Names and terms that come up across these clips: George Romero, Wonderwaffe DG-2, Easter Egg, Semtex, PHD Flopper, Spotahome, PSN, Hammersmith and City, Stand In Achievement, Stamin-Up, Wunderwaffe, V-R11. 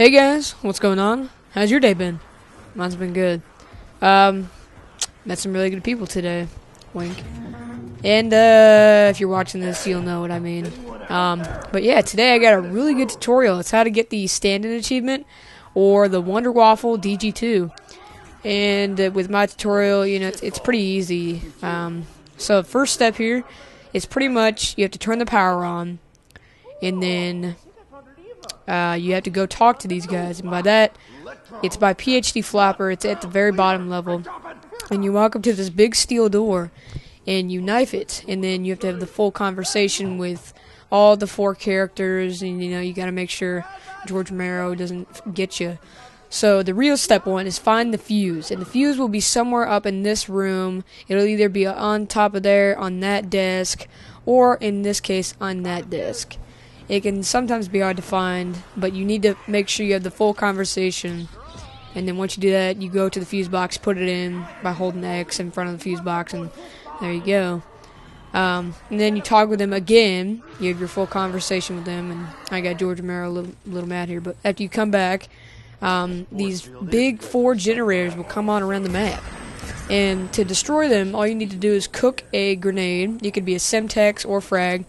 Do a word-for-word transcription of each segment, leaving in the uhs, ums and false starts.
Hey guys, what's going on? How's your day been? Mine's been good. Um, met some really good people today. Wink. And, uh, if you're watching this, you'll know what I mean. Um, but yeah, today I got a really good tutorial. It's how to get the stand-in achievement, or the Wonderwaffe D G two. And uh, with my tutorial, you know, it's, it's pretty easy. Um, so first step here is pretty much, you have to turn the power on, and then uh, you have to go talk to these guys. And by that, it's by P H D Flopper. It's at the very bottom level. And you walk up to this big steel door, and you knife it, and then you have to have the full conversation with all the four characters, and you know, you gotta make sure George Romero doesn't get you. So the real step one is find the fuse, and the fuse will be somewhere up in this room. It'll either be on top of there, on that desk, or in this case, on that desk. It can sometimes be hard to find, but you need to make sure you have the full conversation. And then once you do that, you go to the fuse box, put it in by holding X in front of the fuse box, and there you go. Um, and then you talk with them again. You have your full conversation with them. And I got George Romero a little, little mad here. But after you come back, um, these big four generators will come on around the map. And to destroy them, all you need to do is cook a grenade. It could be a Semtex or frag.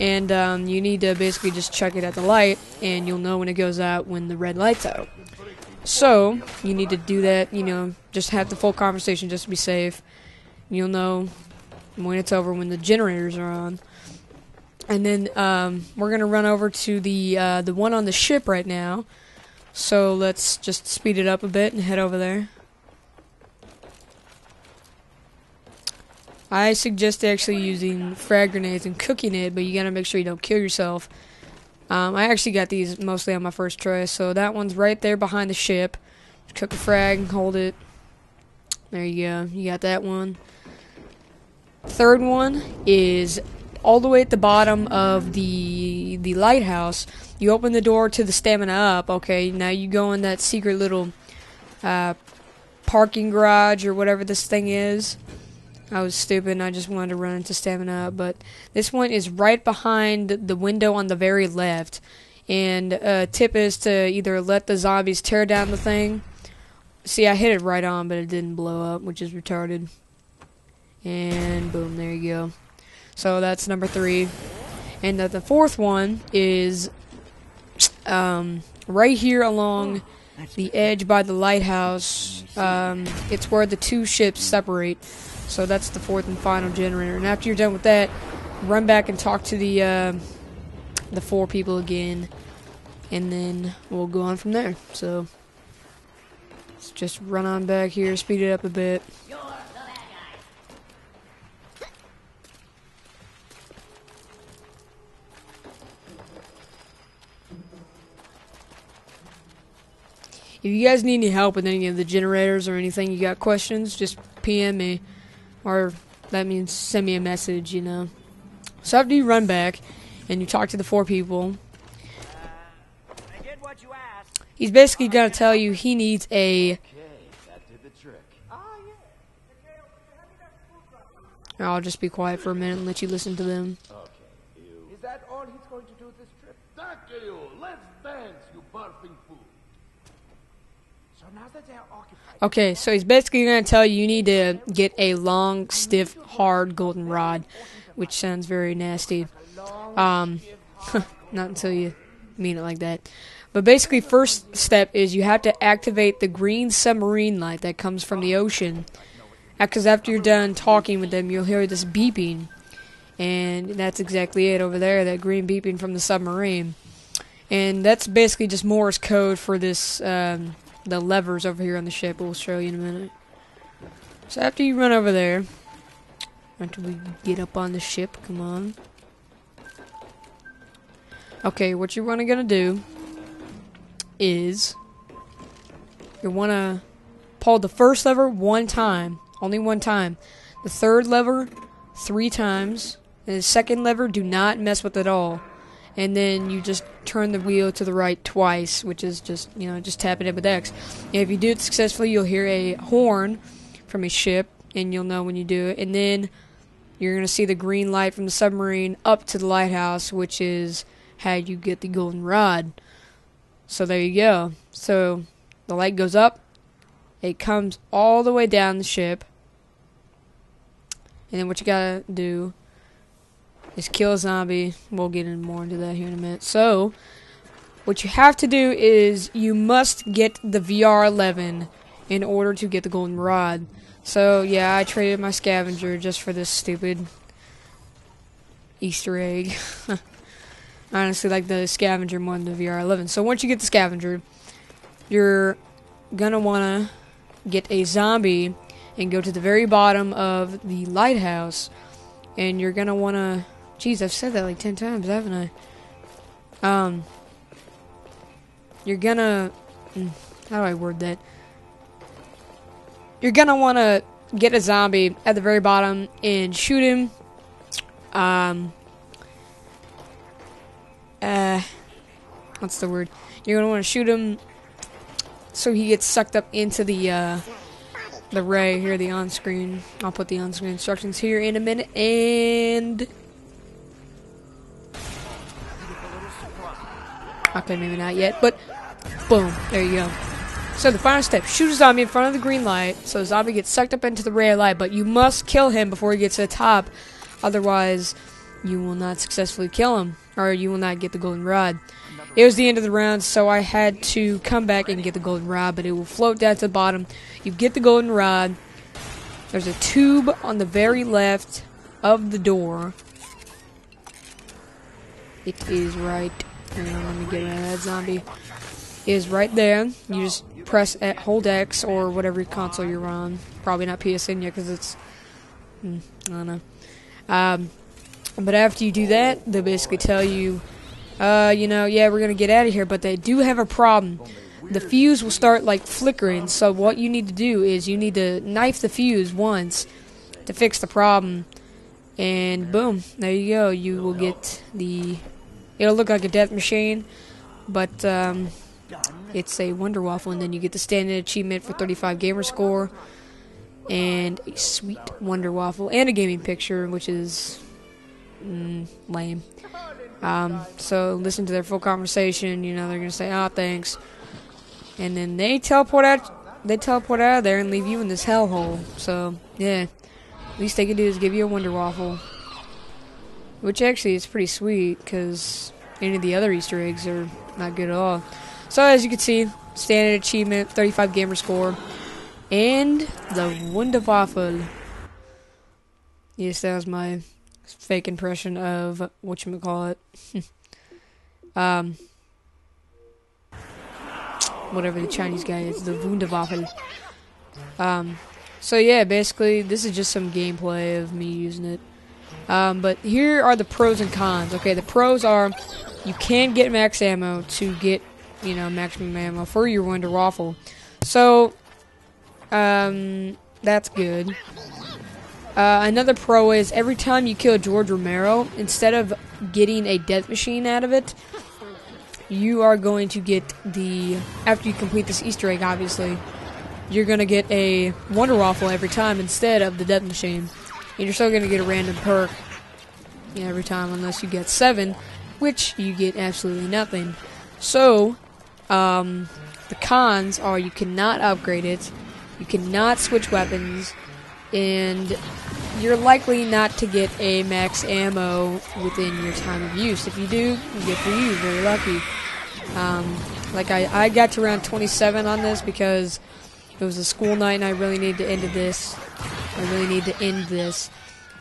And um, you need to basically just chuck it at the light. And you'll know when it goes out when the red light's out. So you need to do that. You know, just have the full conversation just to be safe. You'll know when it's over when the generators are on. And then um, we're gonna run over to the uh, the one on the ship right now. So let's just speed it up a bit and head over there. I suggest actually using frag grenades and cooking it, but you gotta make sure you don't kill yourself. Um, I actually got these mostly on my first try, so that one's right there behind the ship. Cook a frag and hold it. There you go. You got that one. Third one is all the way at the bottom of the the lighthouse. You open the door to the Stamin-Up. Okay, now you go in that secret little uh, parking garage or whatever this thing is. I was stupid and I just wanted to run into Stamin-Up, but this one is right behind the window on the very left. And uh, tip is to either let the zombies tear down the thing. See, I hit it right on, but it didn't blow up, which is retarded. And boom, there you go. So that's number three. And the, the fourth one is um, right here along the edge by the lighthouse. Um, it's where the two ships separate. So that's the fourth and final generator. And after you're done with that, run back and talk to the uh, the four people again. And then we'll go on from there. So let's just run on back here, speed it up a bit. If you guys need any help with any of the generators or anything, you got questions, just P M me. Or that means send me a message, you know. So after you run back and you talk to the four people, uh, I did what you asked. He's basically going to tell you he needs a... Okay, that did the trick. I'll just be quiet for a minute and let you listen to them. Okay. You. Is that all he's going to do this trip? Thank you. Let's dance, you barfing fool. Okay, so he's basically going to tell you you need to get a long, stiff, hard goldenrod, which sounds very nasty. Um, not until you mean it like that. But basically, first step is you have to activate the green submarine light that comes from the ocean. Because after you're done talking with them, you'll hear this beeping. And that's exactly it over there, that green beeping from the submarine. And that's basically just Morse code for this... Um, the levers over here on the ship. We'll show you in a minute. So after you run over there, after we get up on the ship, come on. Okay, what you wanna gonna do is you wanna pull the first lever one time, only one time. The third lever three times, and the second lever do not mess with it at all. And then you just turn the wheel to the right twice, which is just, you know, just tapping it with X. And if you do it successfully, you'll hear a horn from a ship, and you'll know when you do it. And then you're going to see the green light from the submarine up to the lighthouse, which is how you get the golden rod. So there you go. So the light goes up, it comes all the way down the ship, and then what you gotta do is kill a zombie. We'll get in more into that here in a minute. So what you have to do is you must get the V R eleven in order to get the golden rod. So yeah, I traded my scavenger just for this stupid Easter egg. Honestly, like the scavenger more than the V R eleven. So once you get the scavenger, you're gonna wanna get a zombie and go to the very bottom of the lighthouse, and you're gonna wanna. Jeez, I've said that like ten times, haven't I? Um. You're gonna. How do I word that? You're gonna wanna get a zombie at the very bottom and shoot him. Um. Uh. What's the word? You're gonna wanna shoot him so he gets sucked up into the, uh. the ray here, the on-screen. I'll put the on-screen instructions here in a minute, and okay, maybe not yet, but boom, there you go. So the final step: shoot a zombie in front of the green light, so the zombie gets sucked up into the ray of light. But you must kill him before he gets to the top, otherwise you will not successfully kill him, or you will not get the golden rod. It was the end of the round, so I had to come back and get the golden rod, but it will float down to the bottom. You get the golden rod. There's a tube on the very left of the door. It is right there. Let me get rid of that zombie. It is right there. You just press at, hold X or whatever console you're on. Probably not P S N yet, because it's, I don't know. Um, but after you do that, they basically tell you, Uh, you know, yeah, we're gonna get out of here, but they do have a problem. The fuse will start, like, flickering, so what you need to do is you need to knife the fuse once to fix the problem, and boom, there you go. You will get the... It'll look like a death machine, but, um, it's a Wonderwaffe, and then you get the standing achievement for thirty-five gamer score, and a sweet Wonderwaffe, and a gaming picture, which is... Mm, lame. Um, so listen to their full conversation. You know, they're gonna say, "Oh, thanks," and then they teleport out. They teleport out of there and leave you in this hellhole. So yeah, least they can do is give you a Wonderwaffe, which actually is pretty sweet because any of the other Easter eggs are not good at all. So as you can see, standard achievement, thirty-five gamer score, and the Wonderwaffe. Yes, that was my fake impression of whatchamacallit. um, whatever the Chinese guy is, the Wunderwaffe. Um, so yeah, basically, this is just some gameplay of me using it. Um, but here are the pros and cons. Okay, the pros are you can get max ammo to get, you know, maximum ammo for your Wonderwaffe. So, um, that's good. Uh, another pro is every time you kill George Romero, instead of getting a death machine out of it, you are going to get the, after you complete this Easter egg, obviously, you're going to get a Wonderwaffe every time instead of the death machine. And you're still going to get a random perk every time unless you get seven, which you get absolutely nothing. So, um, the cons are you cannot upgrade it, you cannot switch weapons, and you're likely not to get a max ammo within your time of use. If you do, good for you, very lucky. Um, like I, I got to round twenty-seven on this because it was a school night and I really need to end this. I really need to end this.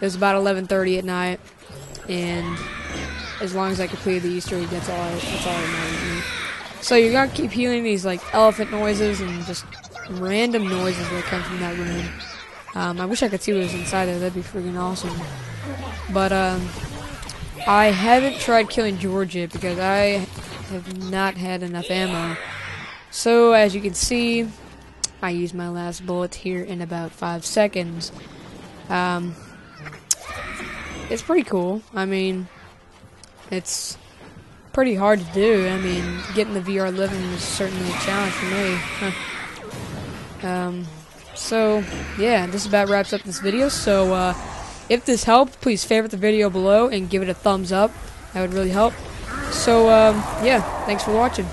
It was about eleven thirty at night, and as long as I completed the Easter egg, that's all I, that's all I wanted. So you're gonna keep hearing these like elephant noises and just random noises that come from that room. Um, I wish I could see what was inside there. That'd be freaking awesome. But, um, I haven't tried killing George yet because I have not had enough ammo. So, as you can see, I used my last bullet here in about five seconds. Um, it's pretty cool. I mean, it's pretty hard to do. I mean, getting the V R eleven was certainly a challenge for me. Huh. Um... So, yeah, this about wraps up this video. So, uh, if this helped, please favorite the video below and give it a thumbs up. That would really help. So, um, yeah, thanks for watching.